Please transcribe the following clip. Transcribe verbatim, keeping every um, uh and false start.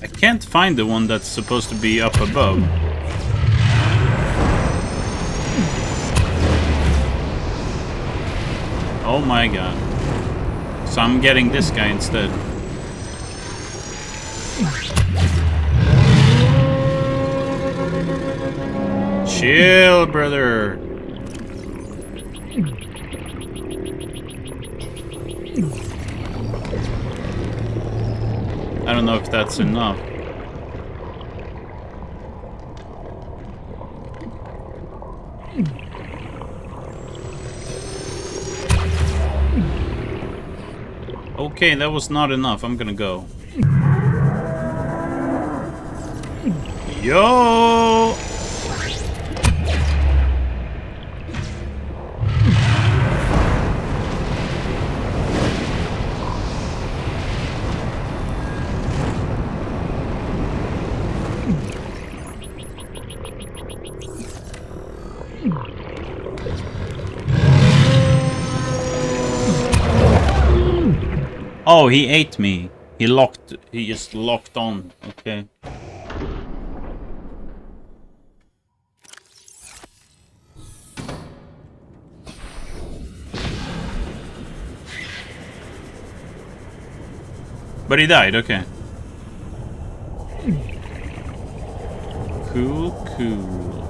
I can't find the one that's supposed to be up above. Oh my god. So I'm getting this guy instead. Chill, brother. I don't know if that's enough. Okay, that was not enough. I'm gonna go. Yo! Oh, he ate me. He locked. He just locked on. Okay. But he died. Okay. Cool. Cool.